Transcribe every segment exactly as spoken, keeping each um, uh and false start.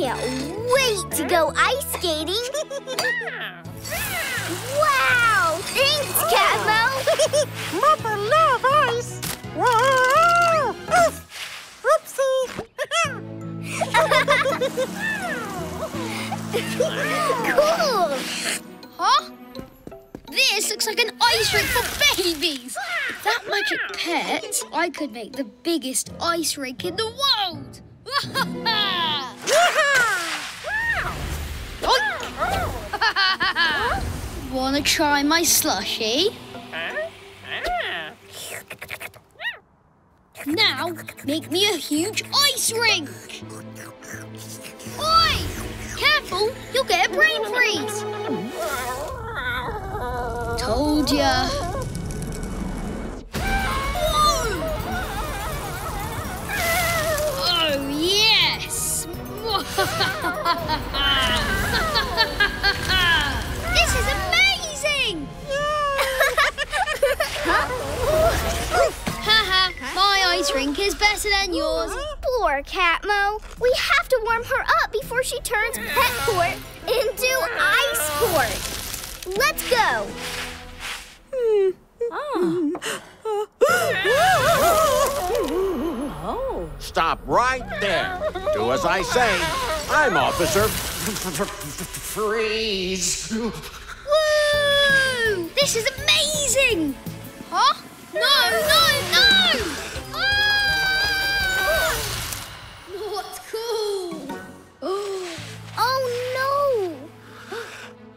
can't wait to go ice skating! Wow! Thanks, Catmo! Mother love ice! Whoa! Oof! Oopsie! Cool! Huh? This looks like an ice rink for babies! With that magic pet, I could make the biggest ice rink in the world! Wanna try my slushie? Now, make me a huge ice rink! Oi! Careful, you'll get a brain freeze! Told ya! Whoa! Oh, yes! This is amazing! Haha, my ice rink is better than yours. Poor Catmo. We have to warm her up before she turns pet port into ice port. Let's go! Mm. Oh. Stop right there. Do as I say. I'm Officer Freeze. Woo! This is amazing! Huh? No, no, no! Ah! Not cool. Oh, no.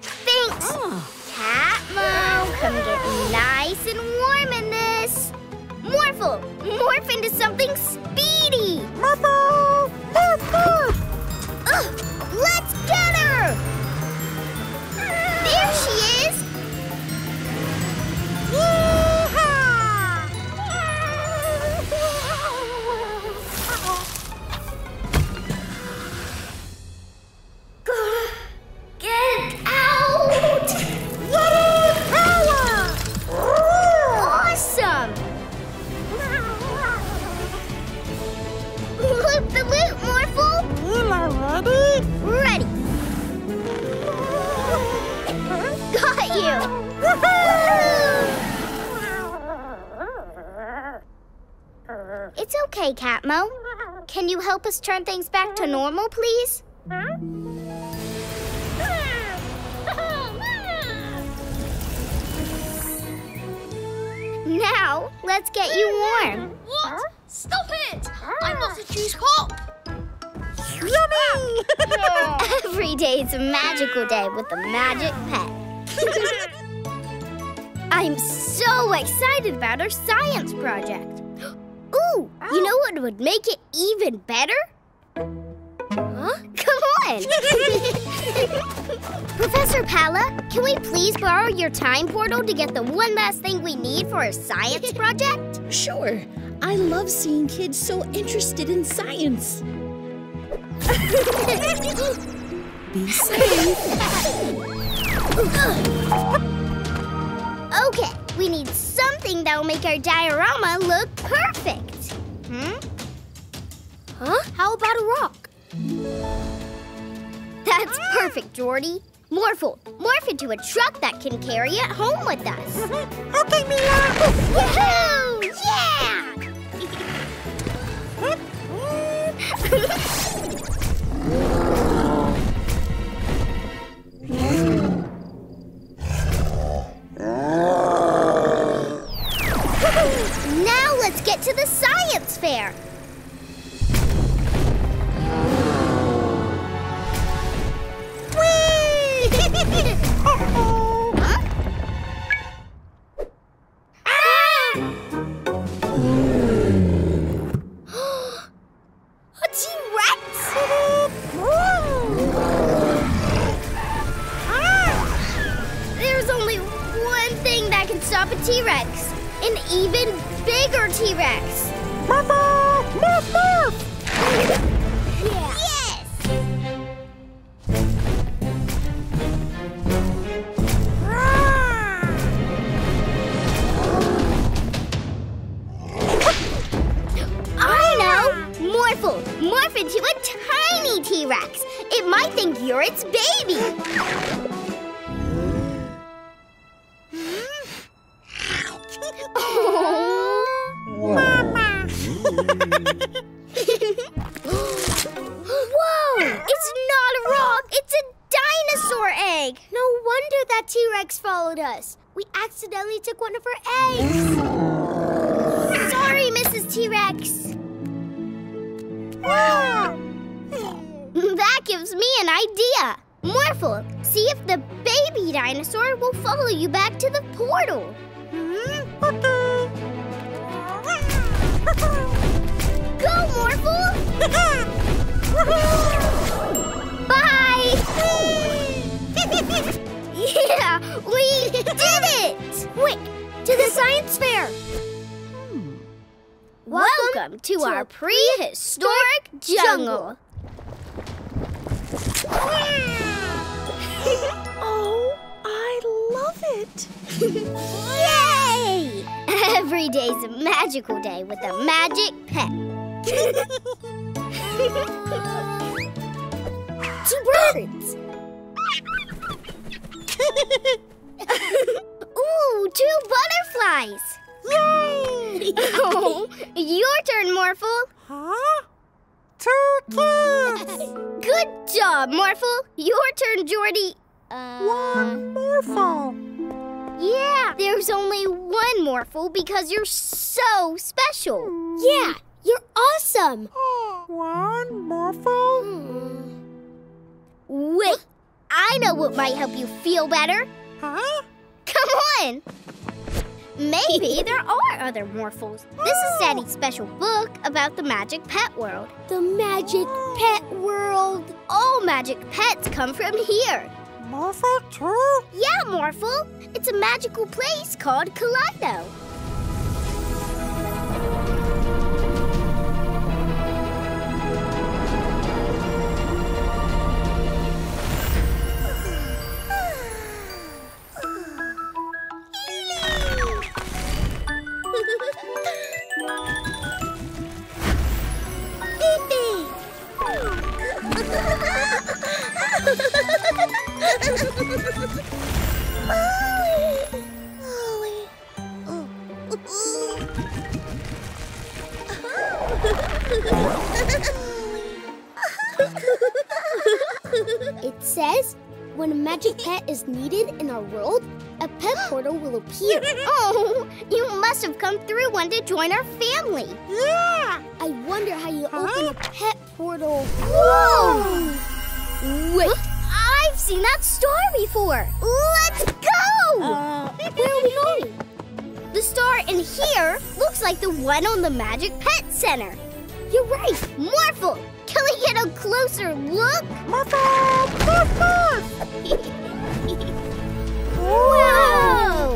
Thanks. Oh. Catmo, come get nice and warm in this. Morphle, morph into something speedy. Morphle, morph, morph. Ugh, let's get her. There she is. Yeehaw! Gotta get out. Yeti power! Awesome! Loop the loop, Morphle! Mila, ready? Ready! Got you! It's okay, Catmo. Can you help us turn things back to normal, please? Huh? Now, let's get you warm. What? Stop it! I'm not a juice cop! Yummy! Every day is a magical day with a magic pet. I'm so excited about our science project. Ooh, you know what would make it even better? Huh? Come on! Professor Paola, can we please borrow your time portal to get the one last thing we need for our science project? Sure. I love seeing kids so interested in science. Be safe. Okay, we need something that'll make our diorama look perfect. Hmm? Huh? How about a rock? That's perfect, Geordie. Morphle, morph into a truck that can carry it home with us. Okay, Mila. Woohoo! Yeah! Now let's get to the science fair. Uh-oh. Huh? Ah! A T-Rex? Ah! There's only one thing that can stop a T-Rex. An even bigger T-Rex. Mama! Mama! Yeah. Yeah. Morph into a tiny T-Rex I think you're its baby. Oh, Mama. Whoa, it's not a rock, it's a dinosaur egg. No wonder that T-Rex followed us. We accidentally took one of her eggs. Sorry, Missus T-Rex. Wow. That gives me an idea. Morphle, see if the baby dinosaur will follow you back to the portal. Mm-hmm. Okay. Go, Morphle! Bye! Yeah, we did it! Quick, to the science fair! Hmm. Welcome, Welcome to, to our prehistoric jungle. jungle. Oh, I love it! Yay! Every day's a magical day with a magic pet. Two birds! Ooh, two butterflies! Yay! Oh, your turn, Morphle. Huh? Turtles! Good job, Morphle. Your turn, Jordy. Uh, one Morphle. Yeah, there's only one Morphle because you're so special. Mm. Yeah, you're awesome. Oh, one Morphle? Mm. Wait, I know what might help you feel better. Huh? Come on. Maybe there are other Morphles. This is Daddy's special book about the Magic Pet World. The Magic Pet World. All magic pets come from here. Morphle too? Yeah, Morphle. It's a magical place called Kaleido. It says, when a magic pet is needed in our world, a pet portal will appear. Oh, you must have come through one to join our family. Yeah! I wonder how you huh? open a pet portal. Whoa! Wait, I've seen that star before. Let's go! Uh, Where are we going? The star in here looks like the one on the Magic Pet Center. You're right, Morphle! Can we get a closer look? Morphle! Morphle! Whoa!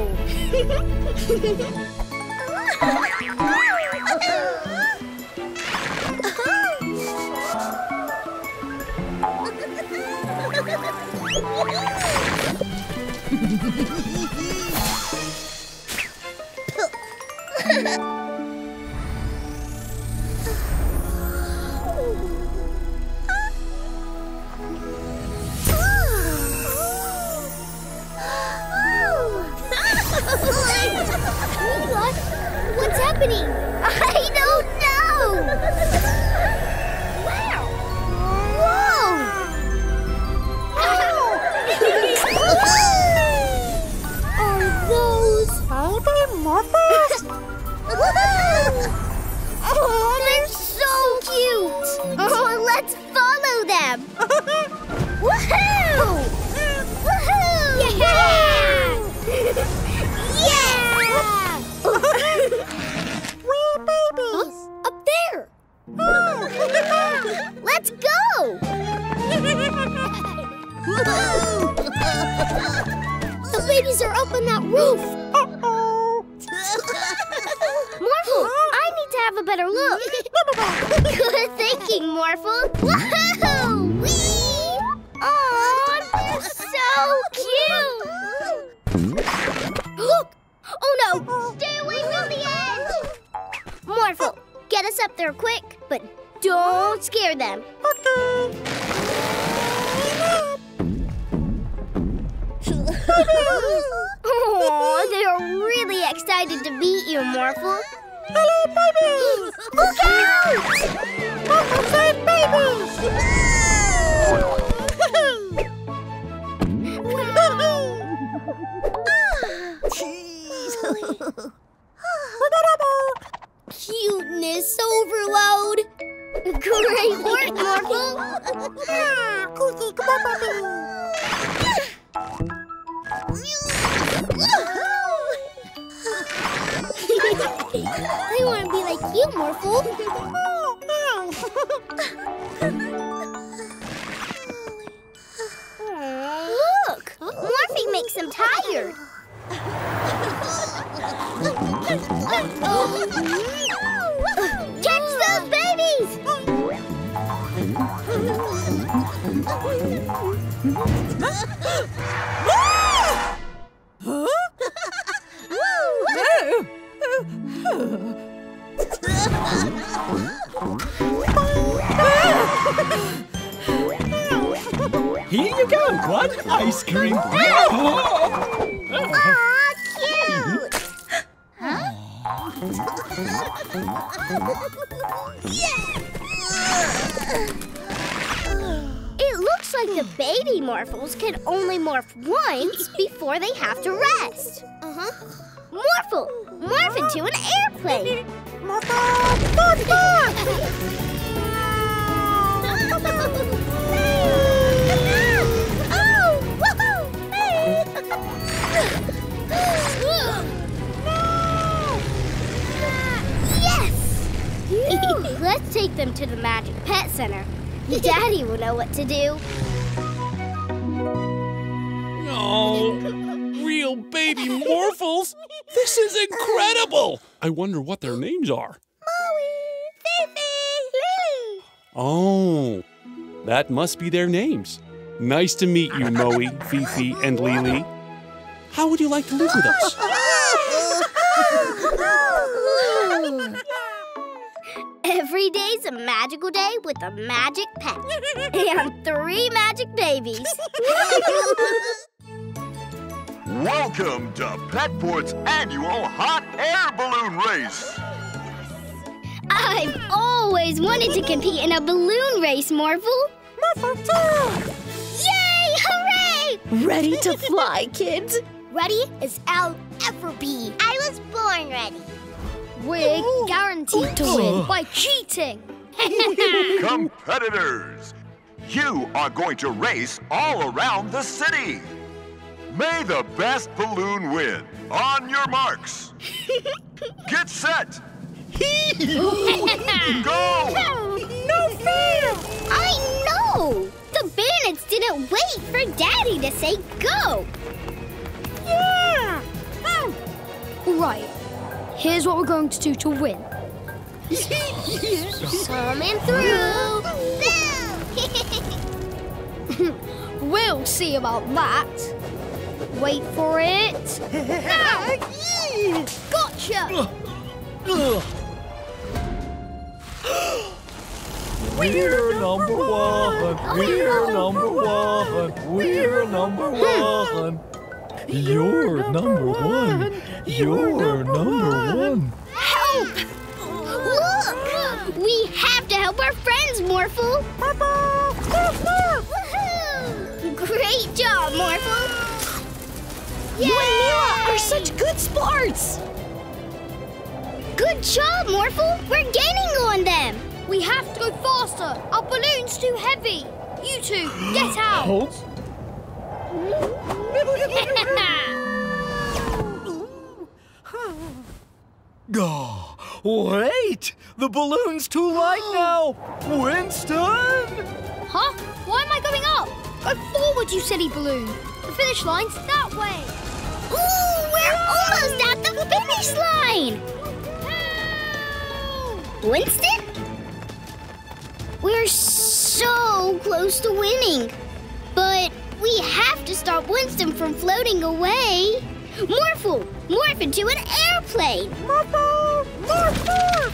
What? What's happening? I don't know! Wow! Whoa! Oh. Are those baby Morphles? Oh, they're so cute! Oh, let's follow them! Woohoo! Woohoo! Yeah! Yeah! We're babies! Huh? Up there! Oh. Let's go! The babies are up on that roof! Uh-oh! Morphle, huh? I need to have a better look! Good thinking, Morphle! Whoa! Whee! Aw, they're so cute! Look! Oh no! Stay away from the edge! Morphle, get us up there quick, but don't scare them. Okay. Oh, they are really excited to meet you, Morphle. Hello, babies! Look out! Morphle's and babies! Cuteness overload! Great work, Morphle! Ah, Cookie, come on, baby! I want to be like you, Morphle. Look, Morphe makes them tired. Catch those babies! Here you go, one ice cream. Aw, cute! Huh? It looks like the baby Morphles can only morph once before they have to rest. Uh-huh. Morphle! Morph into an airplane! Morphle! Yes! Let's take them to the Magic Pet Center. Daddy will know what to do. Oh, real baby Morphles? This is incredible! I wonder what their names are. Moe, Fifi, Lily. Oh, that must be their names. Nice to meet you, Moe, Fifi, and Lily. How would you like to live with us? Every day's a magical day with a magic pet and three magic babies. Welcome to Petport's annual hot air balloon race. I've always wanted to compete in a balloon race, Morphle. Morphle too! Yay! Hooray! Ready to fly, kids? Ready as I'll ever be. I was born ready. We're Ooh. guaranteed Ooh. to win by cheating. Competitors, you are going to race all around the city. May the best balloon win. On your marks. Get set. Go! No fear! I know! The bandits didn't wait for Daddy to say go. Yeah! Oh. Right. Here's what we're going to do to win. Summon through. We'll see about that. Wait for it. Now! Gotcha! We're number one. We're number one. We're number one. You're number one. You're number one. Help! Look! We have to help our friends, Morphle. Great job, Morphle. Yay! You and Mila are such good sports! Good job, Morphle! We're gaining on them! We have to go faster! Our balloon's too heavy! You two, get out! Oh, wait! The balloon's too light now! Winston! Huh? Why am I going up? Go forward, you silly balloon! The finish line's that way! Ooh, we're almost at the finish line! Winston? We're so close to winning. But we have to stop Winston from floating away. Morphle, morph into an airplane! Morphle! Morphle!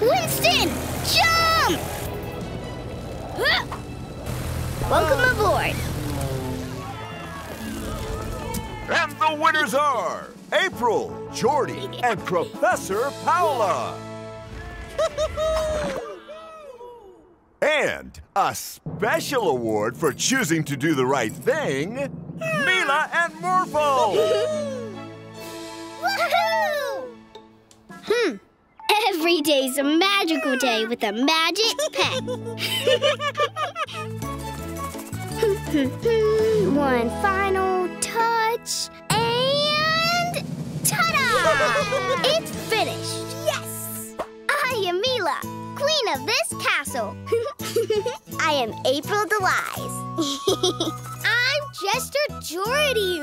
Winston, jump! Welcome aboard. And the winners are April, Jordy, and Professor Paola. And a special award for choosing to do the right thing, Mila and Morphle. Woohoo! Hmm. Every day's a magical day with a magic pet. One final touch and ta-da! It's finished. Yes! I am Mila, queen of this castle. I am April the Wise. I'm Jester Jordy.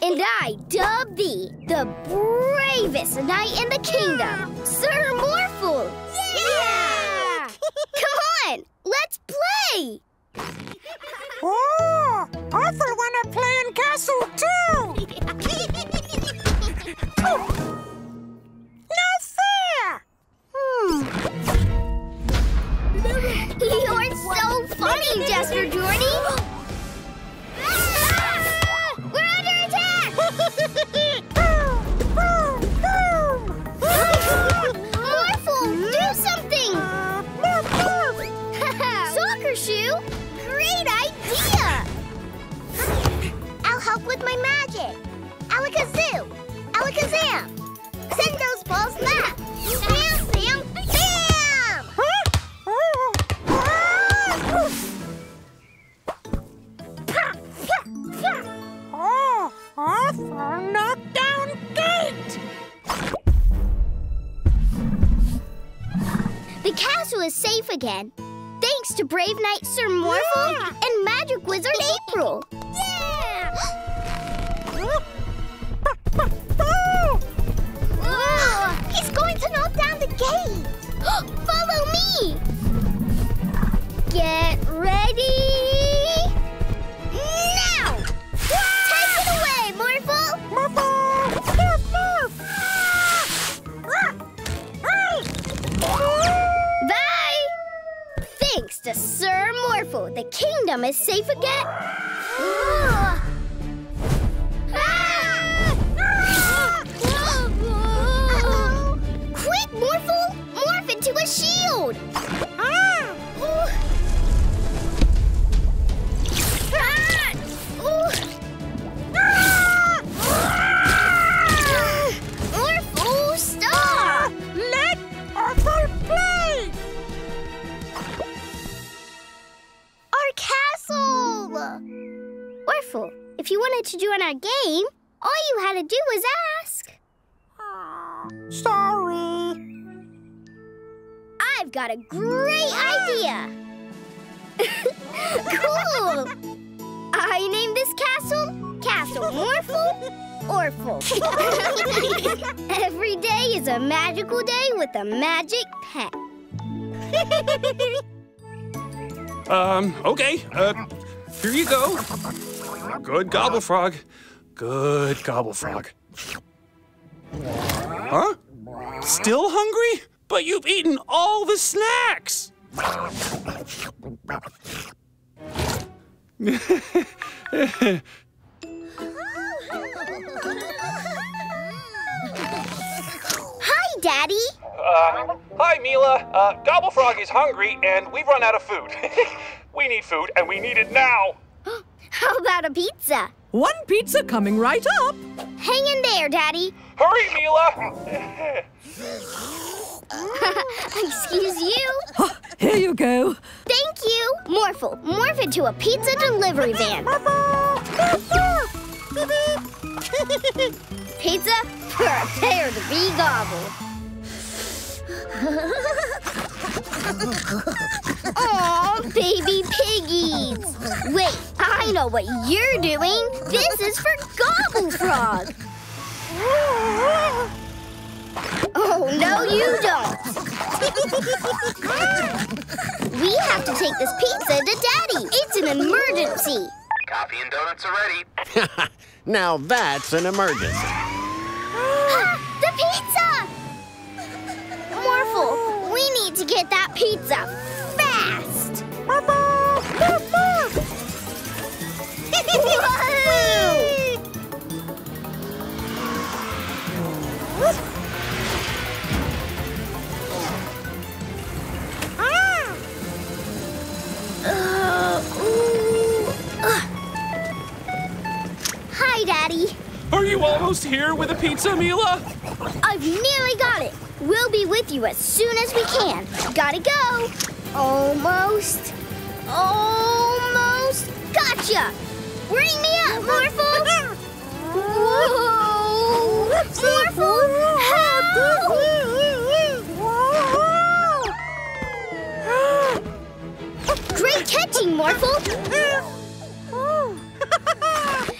And I dub thee the bravest knight in the kingdom, yeah. Sir Morphle! Yeah! yeah! Come on, let's play! Oh, Orful wanna play in castle too! Oh. No fair! Hmm. You're so funny, Jester Jordy! With my magic! Alakazoo! Alakazam! Send those balls back! Bam, bam, bam! Oh, Orful knocked down gate! The castle is safe again, thanks to brave knight Sir Morphle yeah. and magic wizard April! Yeah! He's going to knock down the gate! Follow me! Get ready! Now! Take it away, Morphle! Morphle! Morph, morph! Bye! Thanks to Sir Morphle, the kingdom is safe again. Ooh. Morphle, morph into a shield! Ah! Ooh. Ah! Ooh. Ah! Ah! Morphle, stop! Let Orful play! Our castle! Orful, if you wanted to join our game, all you had to do was ask. Sorry. I've got a great idea. Cool. I named this castle Castle Morphle Orful. Every day is a magical day with a magic pet. um, okay. Uh, here you go. Good Gobblefrog. Good Gobblefrog. Huh? Still hungry? But you've eaten all the snacks! Hi, Daddy! Uh, hi, Mila. Uh, Gobblefrog is hungry and we've run out of food. We need food and we need it now! How about a pizza? One pizza coming right up! Hang in there, Daddy! Hurry, Mila! Excuse you. Oh, here you go. Thank you. Morphle, morph into a pizza delivery van. Pizza, prepare to be gobbled. Aw, baby piggies. Wait, I know what you're doing. This is for Gobblefrog. Oh, no you don't! We have to take this pizza to Daddy. It's an emergency. Coffee and donuts are ready. Now that's an emergency. The pizza! Morphle, we need to get that pizza fast. Whoa! Daddy. Are you almost here with a pizza, Mila? I've nearly got it. We'll be with you as soon as we can. Gotta go. Almost. Almost. Gotcha. Bring me up, Morphle. Whoa. Morphle, help. Great catching, Morphle.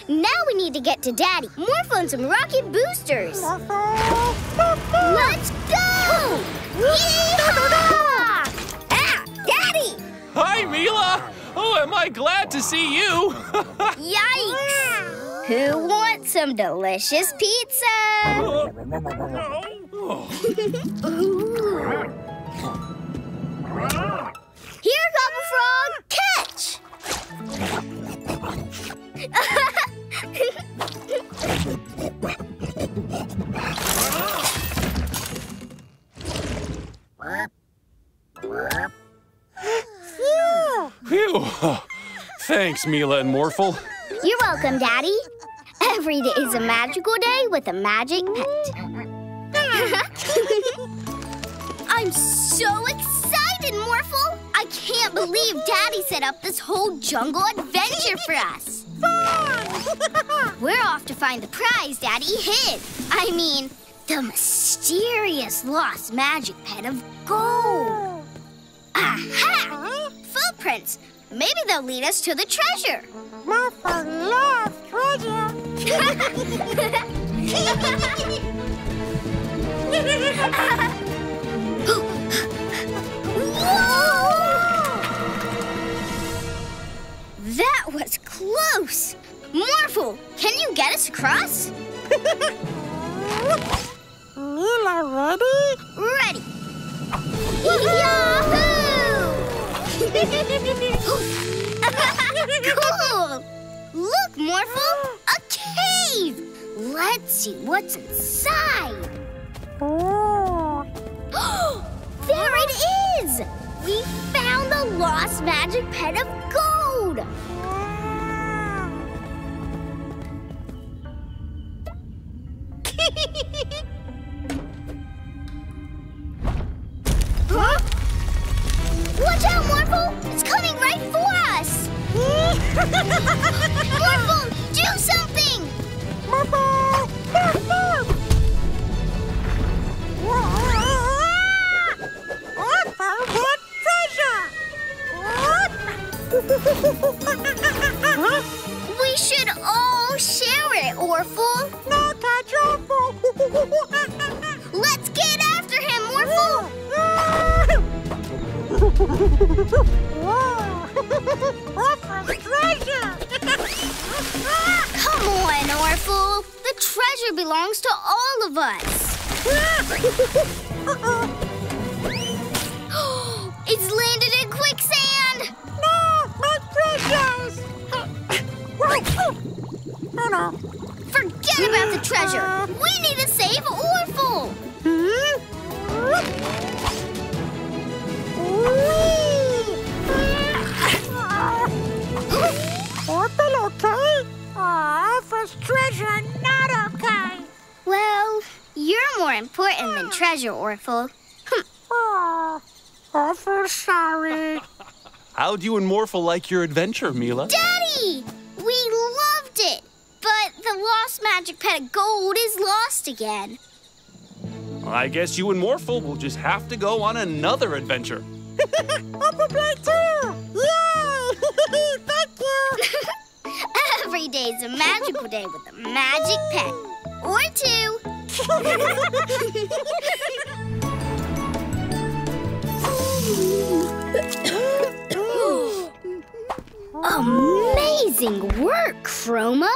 Now we need to get to Daddy. Morphle and some rocket boosters. Let's go! Yee-haw! Ah, Daddy! Hi, Mila. Oh, am I glad to see you. Yikes! Who wants some delicious pizza? Uh, oh. Here, Gobblefrog, catch! Phew. Thanks, Mila and Morphle. You're welcome, Daddy. Every day is a magical day with a magic pet. I'm so excited, Morphle! I can't believe Daddy set up this whole jungle adventure for us. We're off to find the prize Daddy hid. I mean, the mysterious lost magic pet of gold. Aha! Footprints. Maybe they'll lead us to the treasure. Morphle loves treasure. That was close! Morphle, can you get us across? Mila, ready? Ready! Yahoo! Cool! Look, Morphle! A cave! Let's see what's inside! There it is! We found the lost magic pet of gold! Huh? Watch out, Morphle! It's coming right for us! Morphle, do something! Morphle! Morphle! Morphle, what treasure? What? Huh? We should all share it, Orful. No, catch Orful. Let's get after him, Orful. Orful's treasure. Come on, Orful. The treasure belongs to all of us. Uh-oh. It's landed in quicksand! No! My treasures! Oh, no. Forget about the treasure! We need to save Orful! Orful okay? Orful's treasure not okay! Well, you're more important than treasure, Orful. Oh. Orful, sorry. How'd you and Morphle like your adventure, Mila? Daddy! We loved it! But the lost magic pet of gold is lost again. Well, I guess you and Morphle will just have to go on another adventure. Orful played too! Yay! Thank you! Every day's a magical day with a magic pet. Or two. Amazing work, Chroma!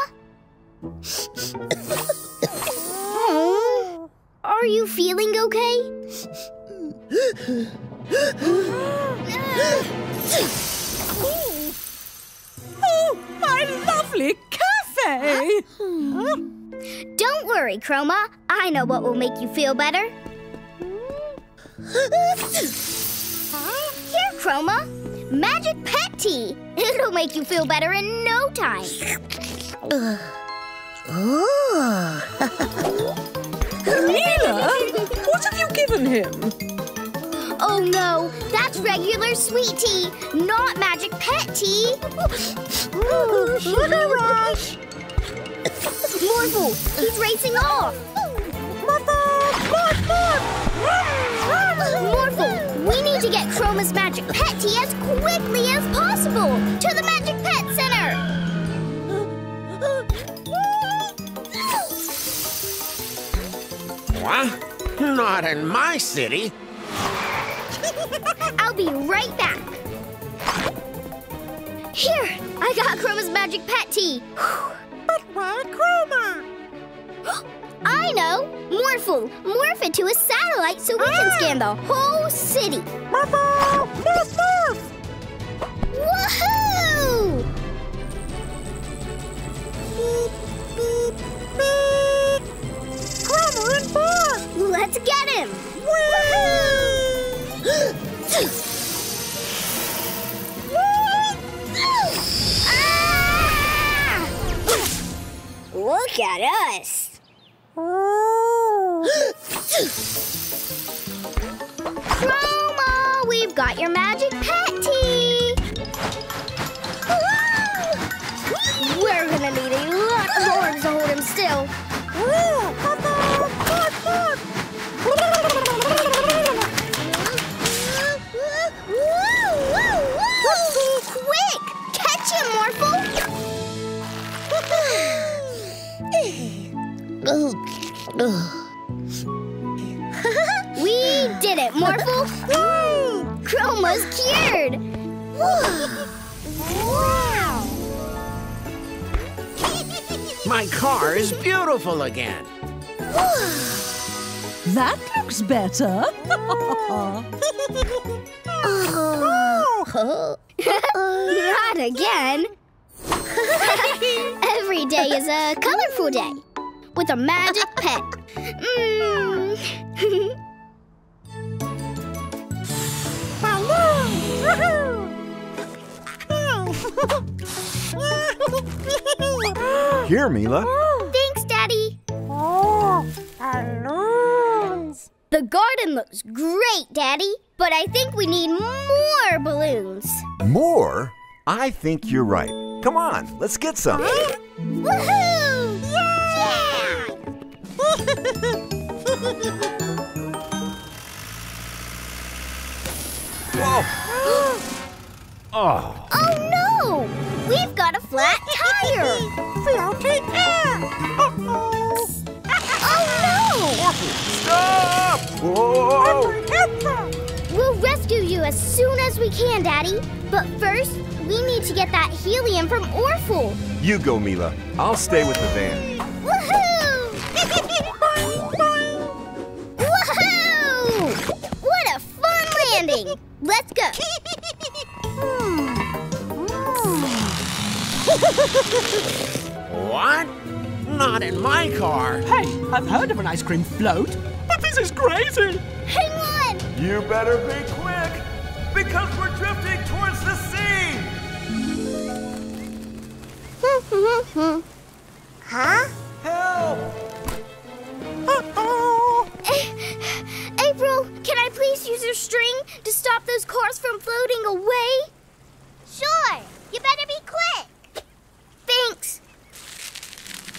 Oh, are you feeling okay? Oh, my lovely cafe! Huh? Don't worry, Chroma. I know what will make you feel better. Here, Chroma. Magic pet tea. It'll make you feel better in no time. Ah! Mila! What have you given him? Oh no, that's regular sweet tea, not magic pet tea. Rush! Morphle, he's racing off! Morphle! Morphle! Morphle, we need to get Chroma's magic pet tea as quickly as possible to the Magic Pet Center! What? Not in my city. I'll be right back. Here, I got Chroma's magic pet tea. But why Chroma? I know. Morphle, morph it to a satellite so we ah. can scan the whole city. Morphle, morph, morph. Woohoo! Beep, beep, beep. Chroma and Bob. Let's get him. Woohoo! Look at us! Chroma, we've got your magic pet tea! We're gonna need a lot of horns to hold him still. Quick! Catch him, Morphle! We did it, Morphle! Chroma's cured! Wow! My car is beautiful again. That looks better. Oh. Not again. Every day is a colorful day with a magic pet. Mm. Here, Mila. Thanks, Daddy. Oh, balloons. The garden looks great, Daddy, but I think we need more balloons. More? I think you're right. Come on, let's get some. Woohoo! Yeah! Whoa! Oh. Oh no! We've got a flat tire. Floating air. Uh-oh. Oh no! Stop! Whoa! We'll rescue you as soon as we can, Daddy. But first, we need to get that helium from Orful. You go, Mila. I'll stay with the van. Woohoo! Woohoo! What a fun landing! Let's go. What? Not in my car. Hey, I've heard of an ice cream float, but this is crazy. Hey, you better be quick, because we're drifting towards the sea! Huh? Help! Uh-oh! A April, can I please use your string to stop those cars from floating away? Sure! You better be quick! Thanks!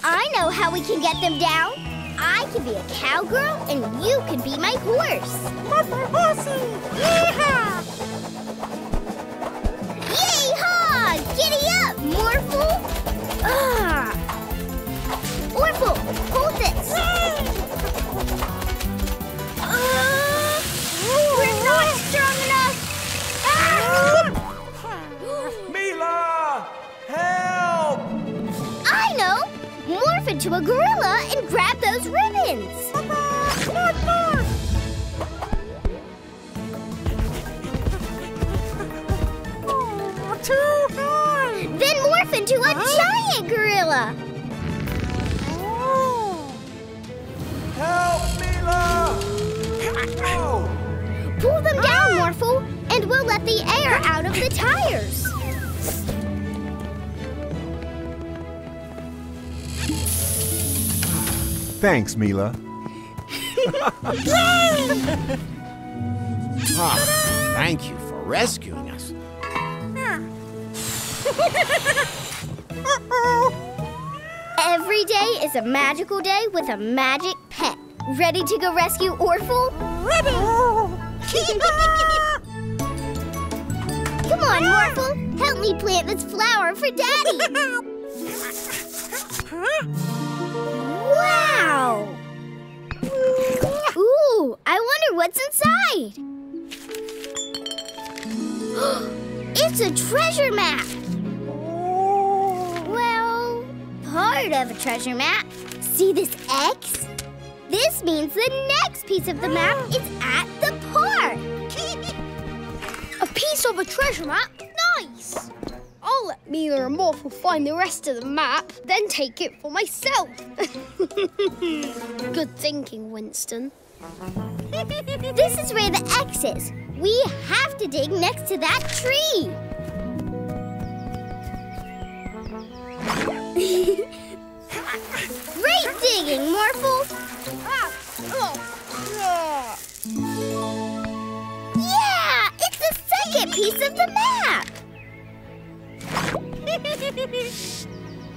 I know how we can get them down. I can be a cowgirl, and you can be my horse. Mother horsey! Yeehaw! Yeehaw! Giddy up, Morphle! Ah! Morphle, hold this. Uh, we're not strong enough. Ah! Mila! Help! I know. Morph into a gorilla and grab those ribbons! Morph, morph! Oh, too high! Then morph into a huh? giant gorilla! Oh. Help, Mila! Oh. Pull them down, ah. Morphle, and we'll let the air out of the tires! Thanks, Mila. Oh, thank you for rescuing us. Uh-oh. Every day is a magical day with a magic pet. Ready to go rescue Orful? Ready! Come on, Orful. Help me plant this flower for Daddy. Wow! Ooh, I wonder what's inside. It's a treasure map. Well, part of a treasure map. See this X? This means the next piece of the map is at the park. A piece of a treasure map? Nice. I'll let Mila and Morphle find the rest of the map, then take it for myself. Good thinking, Winston. This is where the X is. We have to dig next to that tree. Great digging, Morphle. Yeah, it's the second piece of the map.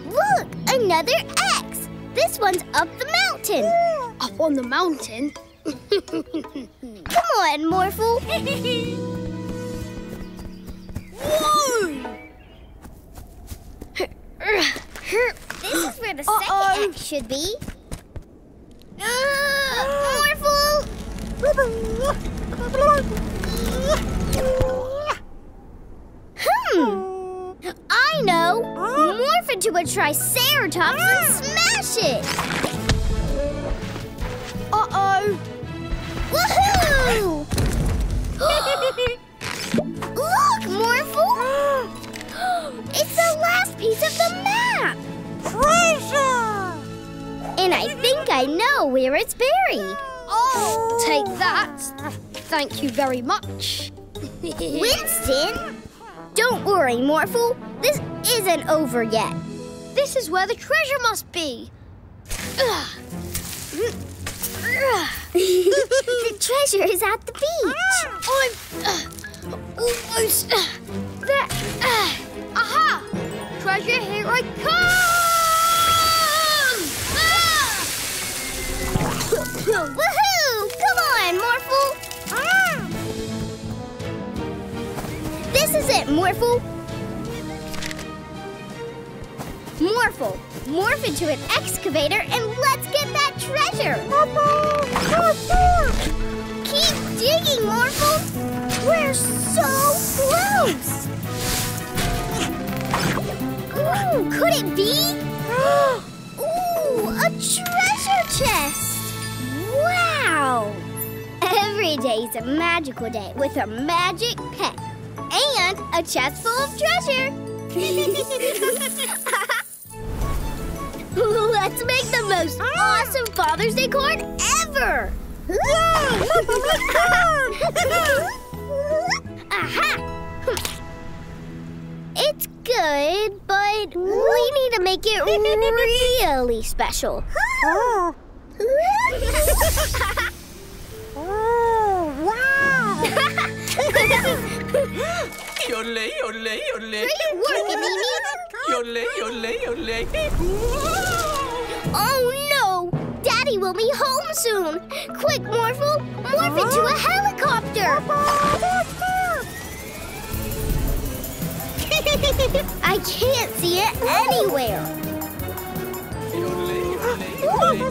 Look, another X. This one's up the mountain. Up on the mountain? Come on, Morphle. This is where the uh -oh. second X should be. Uh, Morphle! Hmm. I know. Morph into a triceratops and smash it. Uh oh. Woohoo! Look, Morphle! It's the last piece of the map! Treasure! And I think I know where it's buried. Oh! Take that. Thank you very much. Winston! Don't worry, Morphle. This isn't over yet. This is where the treasure must be. The treasure is at the beach. I'm uh, almost uh, there. Uh, aha! Treasure, here I come! Ah! Woohoo! Come on, Morphle. Ah. This is it, Morphle. Morphle, morph into an excavator and let's get that treasure! Keep digging, Morphle! We're so close! Ooh, could it be? Ooh, a treasure chest! Wow! Every day's a magical day with a magic pet and a chest full of treasure! Let's make the most awesome Father's Day card ever! Aha! It's good, but we need to make it really special. Oh, oh wow! Yodel, yodel, yodel. Great work, Animi. Yodel, yodel, yodel. Oh no! Daddy will be home soon! Quick, Morphle! Morph into a helicopter! I can't see it anywhere! Whoa!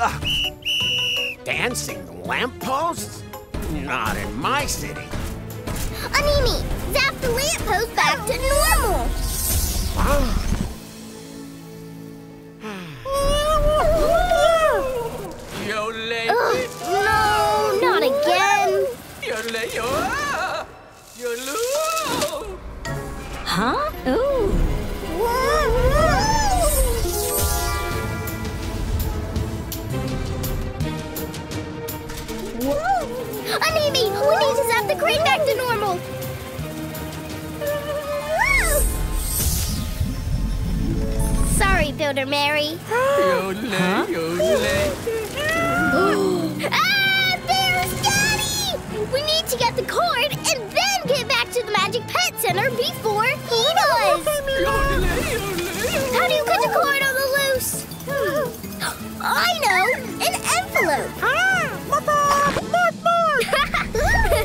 Ugh. Dancing lampposts? Not in my city. Animi, zap the lamppost back to normal. Ugh, no, not again. Huh? Ooh. Soda Mary. Yodel, huh? Yodel. Ah, there's Daddy! We need to get the cord and then get back to the Magic Pet Center before he does. How do you put the cord on the loose? I know, an envelope. Ah, Papa, Mark,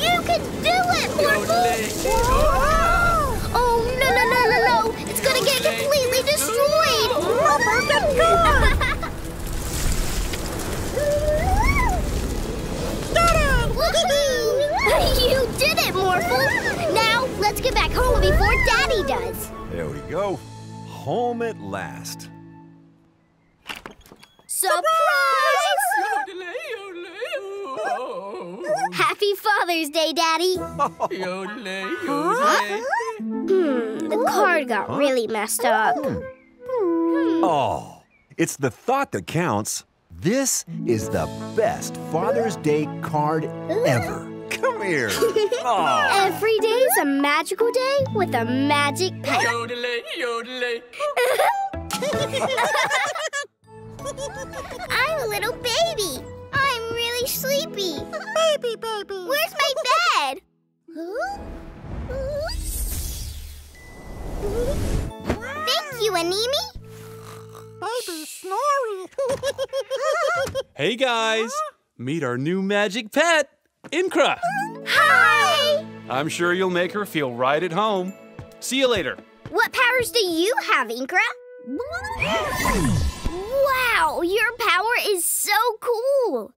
you can do it, Orphle. You did it, Morphle! Now, let's get back home before Daddy does. There we go. Home at last. Surprise! Happy Father's Day, Daddy. Huh? Hmm, the card got huh? really messed up. Oh, it's the thought that counts. This is the best Father's Day card ever. Come here. Oh. Every day is a magical day with a magic pet. Yodelay, yodelay. I'm a little baby. I'm really sleepy. Baby, baby. Where's my bed? Thank you, Animi. Baby snoring. Hey, guys. Meet our new magic pet, Inkra. Hi! I'm sure you'll make her feel right at home. See you later. What powers do you have, Inkra? Wow, your power is so cool.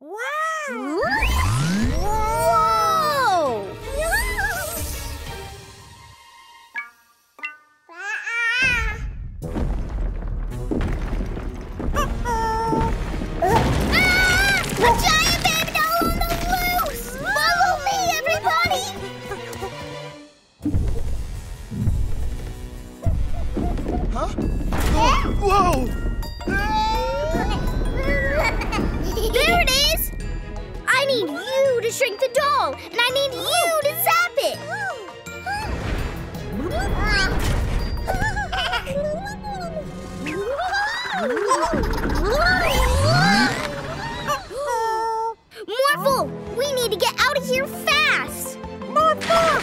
Wow! Whoa! Uh-oh. Ah! A giant baby doll on the loose! Follow me, everybody! Huh? Whoa! Whoa! There it is! I need you to shrink the doll, and I need you to zap it! Morphle, we need to get out of here fast! Morphle!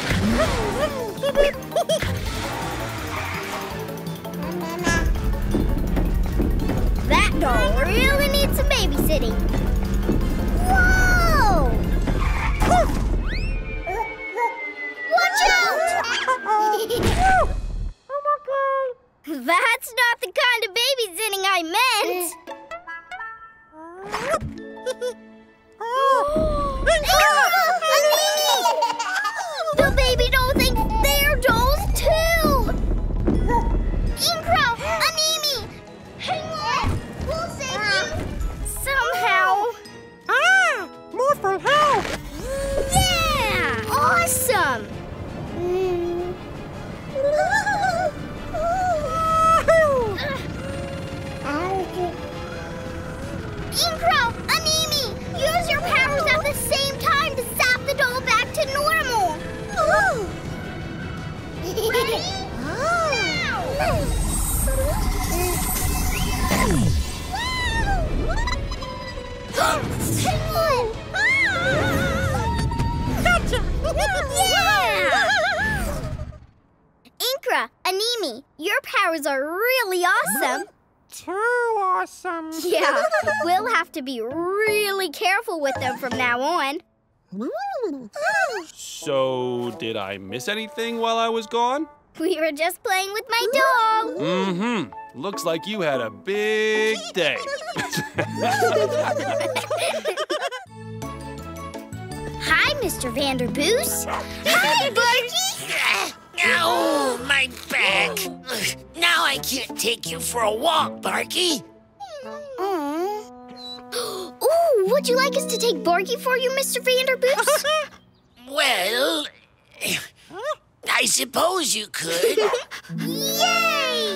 That doll really needs some babysitting. Whoa! Watch out! That's not the kind of babysitting I meant! Oh. Inkra! The baby doll thinks they're dolls too! Inkra! Animi! Hang on! We'll save uh, you! Somehow! Ah! More for help! Yeah! Awesome! Inkra, Animi, use your powers at the same time to zap the doll back to normal. Ready? Now! Hang on! Gotcha! Yeah! Inkra, Animi, your powers are really awesome. Too awesome. Yeah, we'll have to be really careful with them from now on. So, did I miss anything while I was gone? We were just playing with my doll. Mm-hmm. Looks like you had a big day. Hi, Mister Vanderboos. Hi, Barky. Ow, my back! Now I can't take you for a walk, Barky. Mm. Ooh, would you like us to take Barky for you, Mister Vanderboos? Well, I suppose you could. Yay!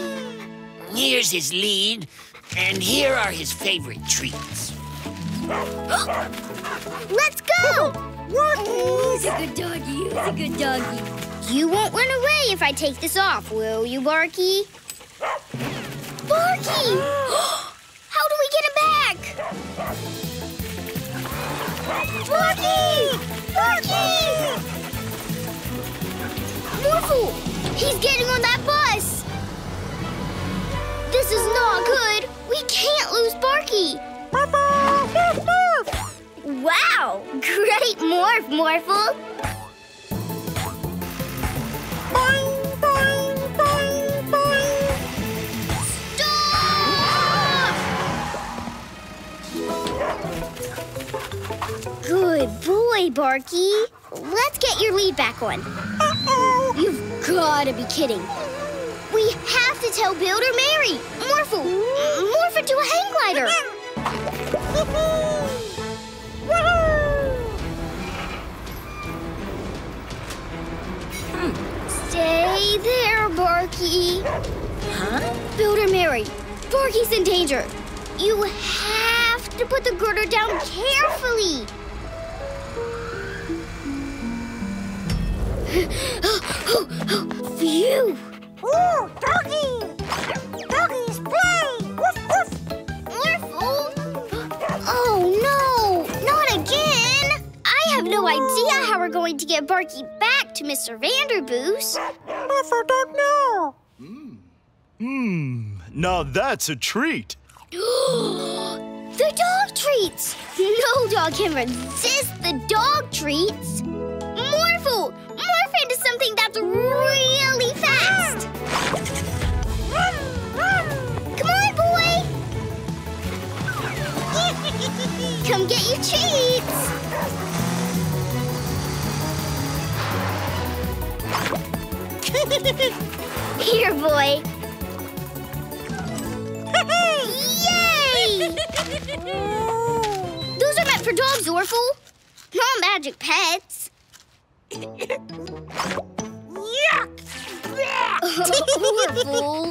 Here's his lead, and here are his favorite treats. Let's go! What? He's a good doggy, he's a good doggy. You won't run away if I take this off, will you, Barky? Barky! How do we get him back? Barky! Barky! Morphle! He's getting on that bus! This is not good! We can't lose Barky! Wow! Great morph, Morphle! Boing, boing, boing, boing! Stop! Good boy, Barky. Let's get your lead back on. Uh-oh! You've got to be kidding. We have to tell Build or Mary. Morphle, morph into a hang glider. Stay there, Barky. Huh? Build or Mary, Barky's in danger. You have to put the girder down carefully. Phew. Ooh, doggy! Doggies play! Woof, woof! Orful! Oh, no! Not again! I have no idea how we're going to get Barky back to Mister Vanderboos. Orful don't know. Hmm. Hmm. Now that's a treat. The dog treats! No dog can resist the dog treats. Morphle! Morph into something that's really fast! Come on, boy! Come get your treats! Here, boy! Yay! Those are meant for dogs, Orful. Not magic pets. Yuck! Oh, Orful.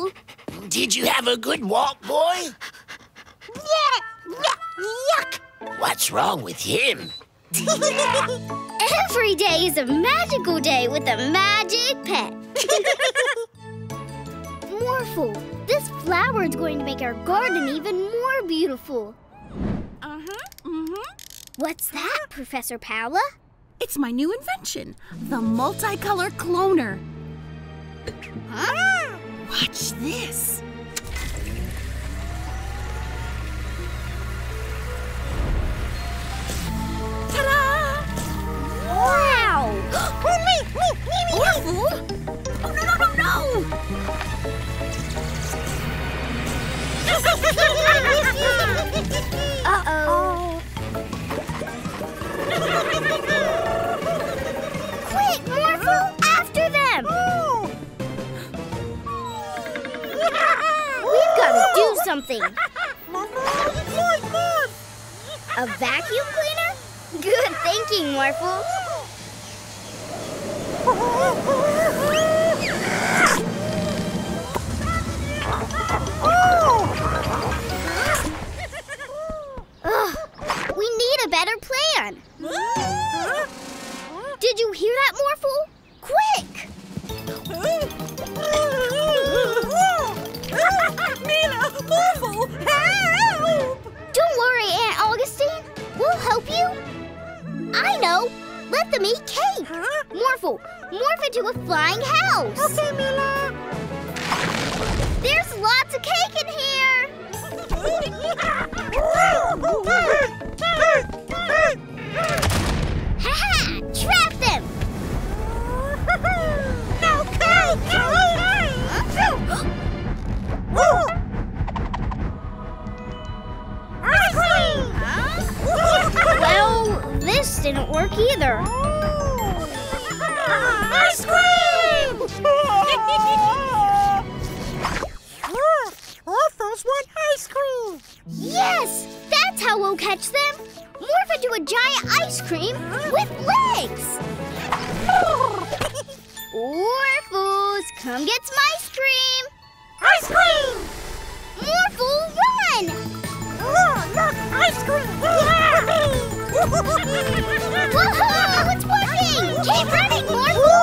Did you have a good walk, boy? Yuck! What's wrong with him? Every day is a magical day with a magic pet. Morphle, this flower is going to make our garden even more beautiful. Uh-huh, uh-huh. What's that, Professor Paola? It's my new invention, the multicolor cloner. Huh? Watch this. Ta-da! Wow! Oh, me, me, me, me! Orful? Oh, no, no, no, no! Uh-oh. Quick, Morphle, after them! We've got to do something. A vacuum cleaner? Good thinking, Morphle. Ugh, we need a better plan. Did you hear that, Morphle? Quick! Mila, Morphle, help! Don't worry, Aunt Augustine. We'll help you. I know. Let them eat cake. Huh? Morphle, morph into a flying house. Okay, Mila. There's lots of cake in here. Ha-ha! Trap them! No cake! No cake! I see! Well, this didn't work either. Ice cream! Orphans want ice cream! Yes! That's how we'll catch them! Morph into a giant ice cream with legs! Orphans, come get some ice cream! Ice cream! Morphle, run! Oh, look, ice cream! Woohoo! It's working! Keep running, Morphle!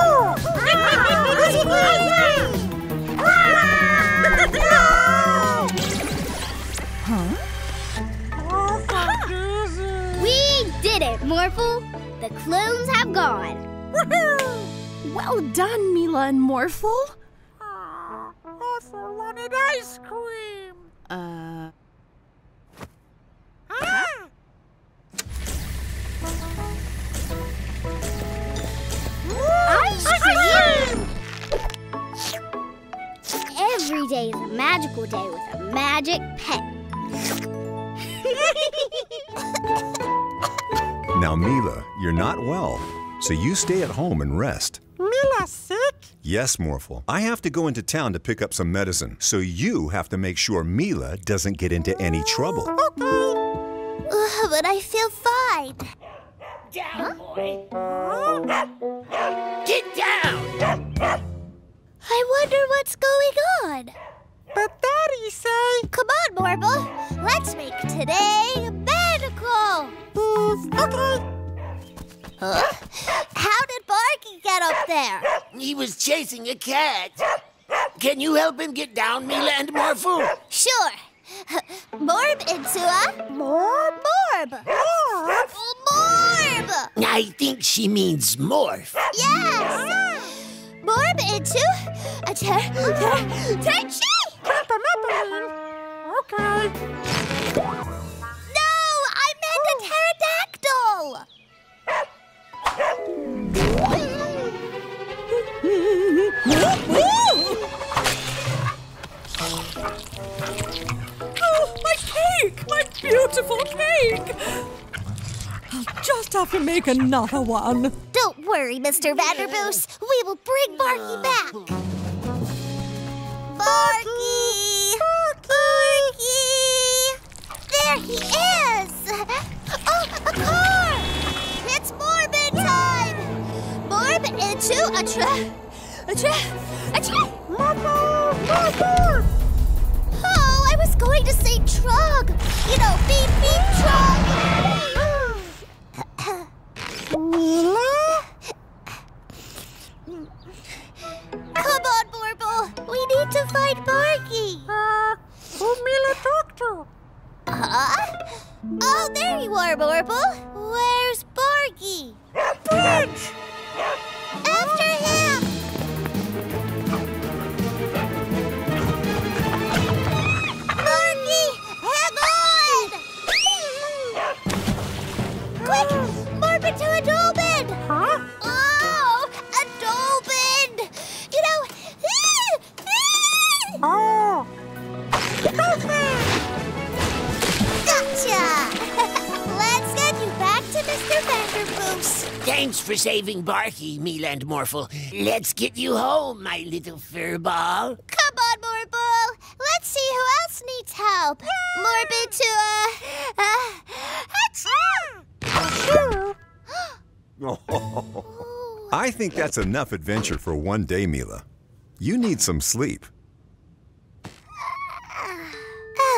clones have gone. Woohoo! Well done, Mila and Morphle. Uh, Orful wanted ice cream. Uh. Ah! Ice cream! Every day is a magical day with a magic pet. Now, Mila, you're not well, so you stay at home and rest. Mila's sick? Yes, Morphle. I have to go into town to pick up some medicine, so you have to make sure Mila doesn't get into any trouble. Okay. Uh, but I feel fine. Down, huh? Boy. Get down! I wonder what's going on. But Daddy say... Come on, Morphle. Let's make today medical. Okay. Huh? How did Barky get up there? He was chasing a cat. Can you help him get down, Mila and Morphle? Sure. Morb into a... Morb? Morb. Morb. Morb. I think she means morph. Yes. Morb into a ter... ter... Terchi! Okay. No! I meant a pterodactyl! Oh, my cake! My beautiful cake! I'll just have to make another one. Don't worry, Mister Vanderboos. We will bring Barky back. Barky! Barky! There he is! Oh, a car! It's Morbid time! Morb into a tra... A tra... A tra... Morphle! Morphle! Oh, I was going to say trog. You know, beep, beep, trog. Mila? Come on, Morphle. We need to find Barky. Uh, who Mila talked to? Huh? Oh, there you are, Morphle. Where's Barky? Bridge! After him! Barky, hang on! Quick, Morphle to a dolphin! Huh? Oh, a dolphin! You know... Oh! Let's get you back to Mister Vanderboos. Thanks for saving Barky, Mila and Morphle. Let's get you home, my little furball. Come on, Morphle. Let's see who else needs help. Yeah. Morbid to a... Uh, uh, oh. I think that's enough adventure for one day, Mila. You need some sleep.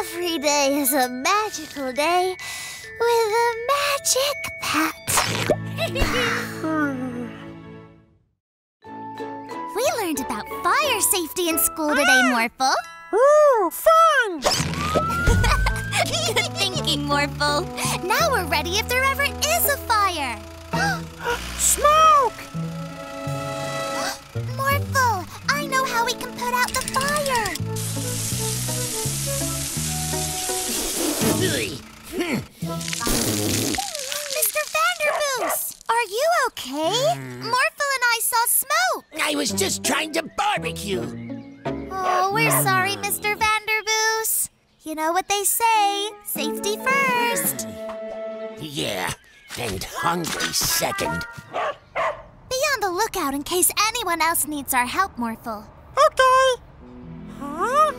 Every day is a magical day with a magic pet. We learned about fire safety in school today, Morphle. Ooh, fun! Good thinking, Morphle. Now we're ready if there ever is a fire. Smoke! Morphle, I know how we can put out the fire. Mister Vanderboos, are you okay? Morphle and I saw smoke. I was just trying to barbecue. Oh, we're sorry, Mister Vanderboos. You know what they say, safety first. Yeah, and hungry second. Be on the lookout in case anyone else needs our help, Morphle. Okay. Huh?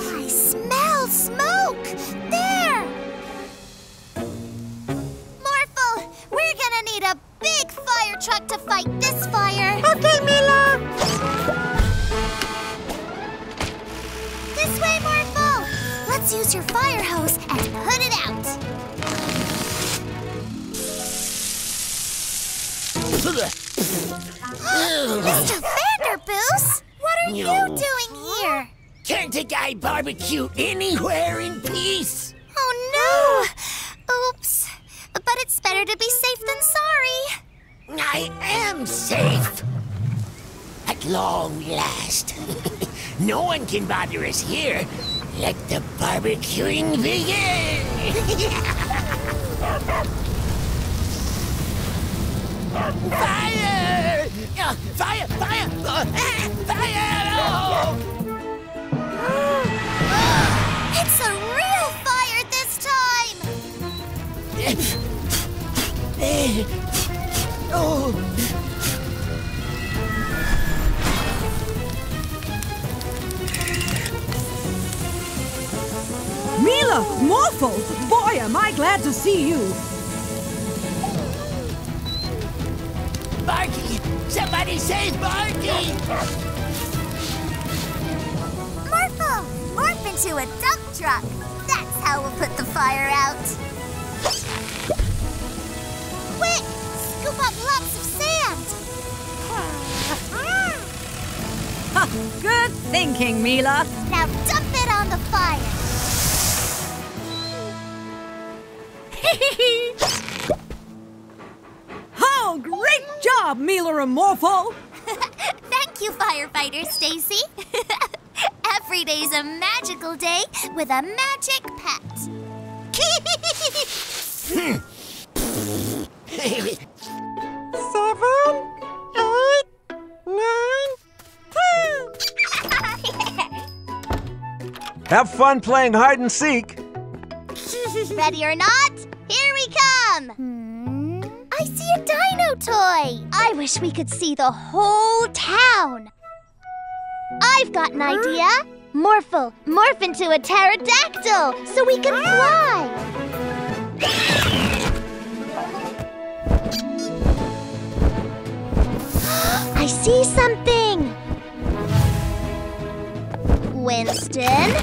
I smell smoke! There! Morphle, we're gonna need a big fire truck to fight this fire! Okay, Mila! This way, Morphle! Let's use your fire hose and put it out! Mister Vanderboos! What are no. you doing here? Can't a guy barbecue anywhere in peace? Oh, no! Oops. But it's better to be safe than sorry. I am safe. At long last. No one can bother us here. Let the barbecuing begin. Fire! Uh, fire! Fire! Uh, fire! Oh! It's a real fire this time! Oh! Mila! Morphle! Boy, am I glad to see you! Barky! Somebody save Barky! Morphle! Morph into a dump truck! That's how we'll put the fire out! Quick! Scoop up lots of sand! Ha, good thinking, Mila! Now dump it on the fire! Oh, great job, Mila and Morphle! Thank you, firefighter Stacy. Every day's a magical day with a magic pet. Seven, eight, nine, ten. Have fun playing hide and seek. Ready or not, here we come. Hmm. I see a dino toy! I wish we could see the whole town! I've got an idea! Morphle, morph into a pterodactyl so we can fly! I see something! Winston?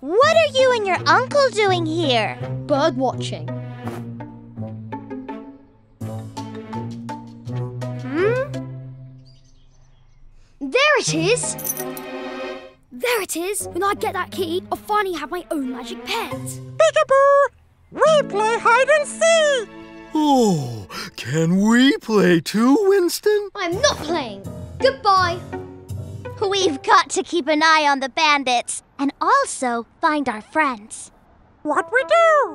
What are you and your uncle doing here? Bird watching. There it is! There it is! When I get that key, I'll finally have my own magic pet! Peekaboo! We play hide and seek! Oh, can we play too, Winston? I'm not playing! Goodbye! We've got to keep an eye on the bandits, and also find our friends. What we do?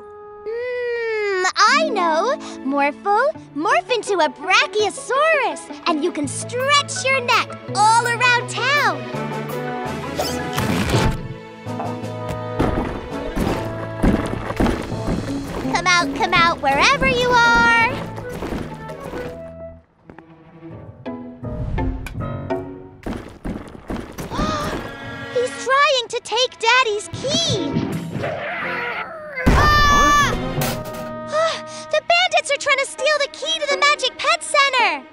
Mmm, I know! Morphle, morph into a brachiosaurus, and you can stretch your neck all around town! Come out, come out, wherever you are! He's trying to take Daddy's key! The bandits are trying to steal the key to the Magic Pet Center!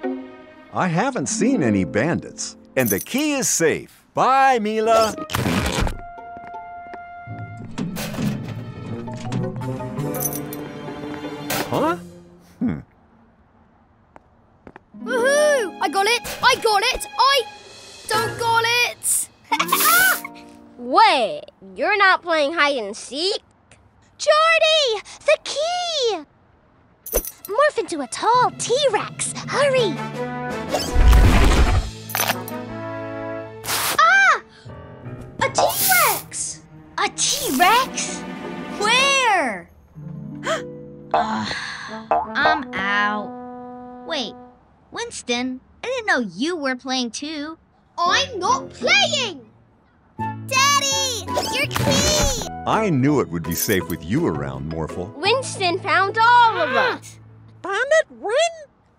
I haven't seen any bandits. And the key is safe. Bye, Mila! Huh? Hmm. Woohoo! I got it! I got it! I don't got it! Wait, you're not playing hide and seek? Jordy! The key! Morph into a tall T-Rex! Hurry! Ah! A T-Rex! A T-Rex? Where? uh, I'm out. Wait, Winston, I didn't know you were playing too. I'm not playing! Daddy! Your key! I knew it would be safe with you around, Morphle. Winston found all of us! Damn it, win!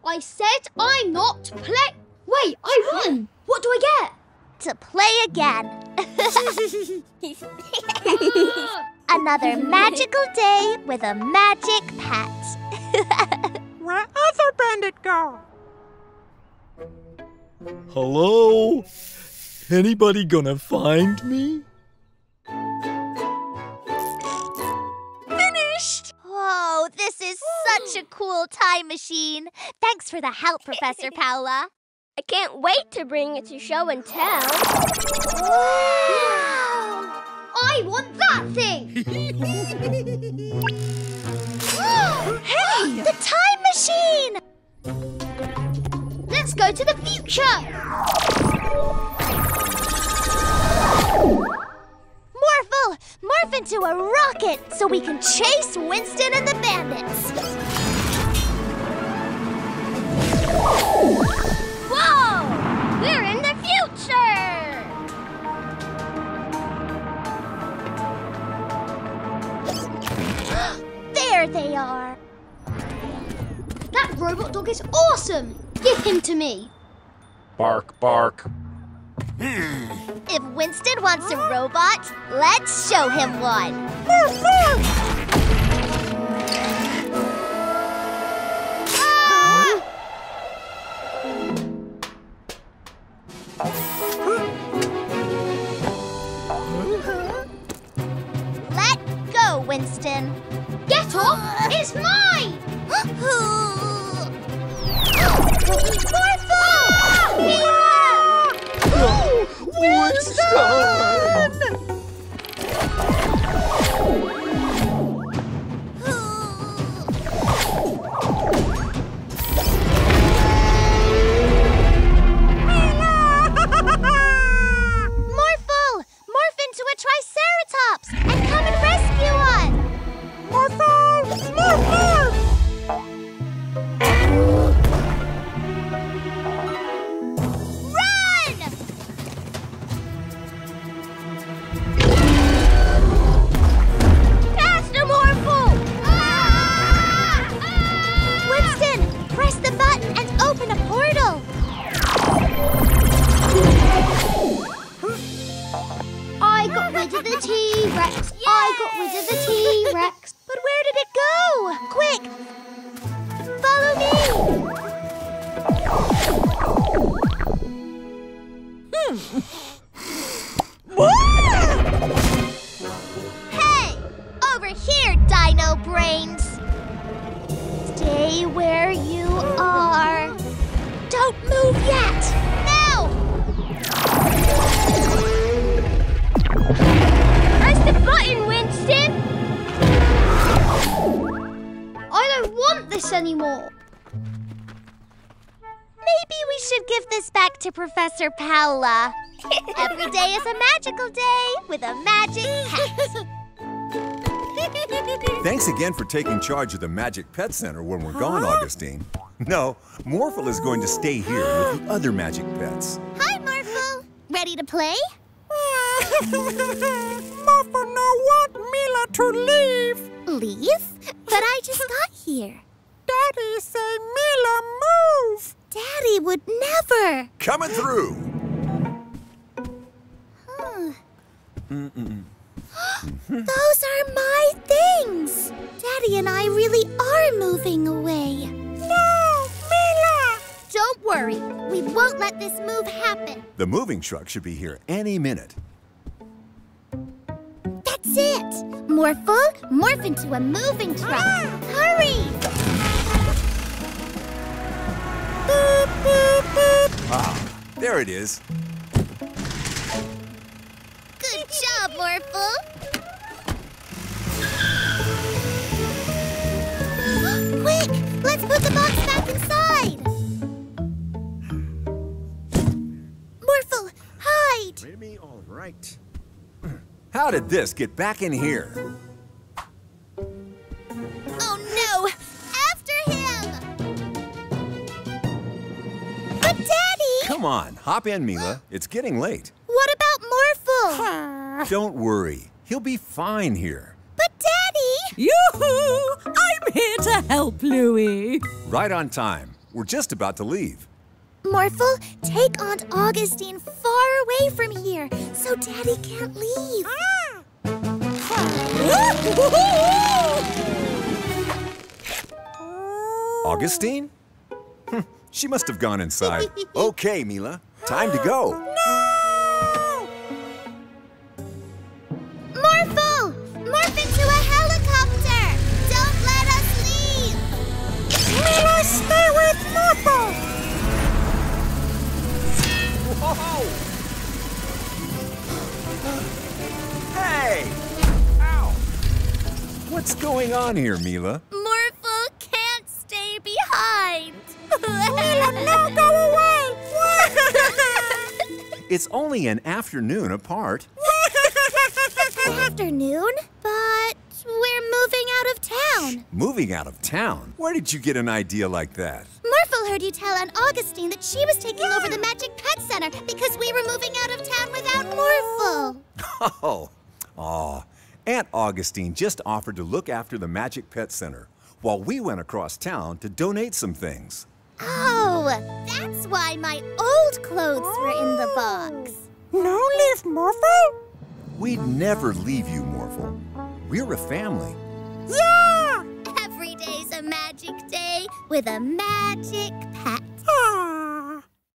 I said I'm not play... Wait, I won! What do I get? To play again. Another magical day with a magic pet. Where other bandit go? Hello? Anybody gonna find me? Finished! Whoa, this is such a cool time machine. Thanks for the help, Professor Paola. I can't wait to bring it to show and tell. Wow! I want that thing! Hey! time machine! Let's go to the future! Morphle! Morph into a rocket so we can chase Winston and the bandits! Whoa! We're in the future! There they are! That robot dog is awesome! Give him to me! Bark, bark. If Winston wants a robot, let's show him one! Move, move! Ah! Let go, Winston! Get off! It's mine! Morphle! Winston! Morphle! Morph into a Triceratops and come and rescue us! Morphle! Morphle! Run! Faster, Morphle! Ah! Ah! Winston, press the button and open a portal. I got rid of the T-Rex. I got rid of the T-Rex. But where did it go? Quick! Follow me! Hmm. Hey! Over here, Dino Brains! Stay where you are. Don't move yet! Now! Press the button, Winston! I don't want this anymore. Maybe we should give this back to Professor Paola. Every day is a magical day with a magic pet. Thanks again for taking charge of the Magic Pet Center when we're huh? gone, Augustine. No, Morphle is going to stay here with the other magic pets. Hi, Morphle. Ready to play? Morphle no want Mila to leave. Leave? But I just got here. Daddy say Mila move. Daddy would never. Coming through. Huh. Mm-mm. Those are my things. Daddy and I really are moving away. No, Mila. Don't worry. We won't let this move happen. The moving truck should be here any minute. That's it! Morphle, morph into a moving truck! Ah! Hurry! Boop, boop, boop. Ah, there it is. Good job, Morphle! Quick! Let's put the box back inside! Morphle, hide! Maybe all right. How did this get back in here? Oh no! After him! But Daddy! Come on, hop in, Mila. It's getting late. What about Morphle? Don't worry, he'll be fine here. But Daddy! Yoo-hoo! I'm here to help Louie. Right on time. We're just about to leave. Morphle, take Aunt Augustine far away from here so Daddy can't leave. Ah. Augustine? She must have gone inside. Okay, Mila, time to go. No! Morphle, morph into a helicopter. Don't let us leave. Mila, stay with Morphle. Whoa! Hey! Ow! What's going on here, Mila? Morphle can't stay Mila, no, go away! It's only an afternoon apart. Afternoon? But we're moving out of town. Moving out of town? Where did you get an idea like that? Morphle heard you tell Aunt Augustine that she was taking yeah. over the Magic Pet Center because we were moving out of town without Morphle. Oh. Oh. Aunt Augustine just offered to look after the Magic Pet Center while we went across town to donate some things. Oh, that's why my old clothes oh. were in the box. No leave, Morphle. We'd never leave you, Morphle. We're a family. Yeah! Every day's a magic day with a Magic Pet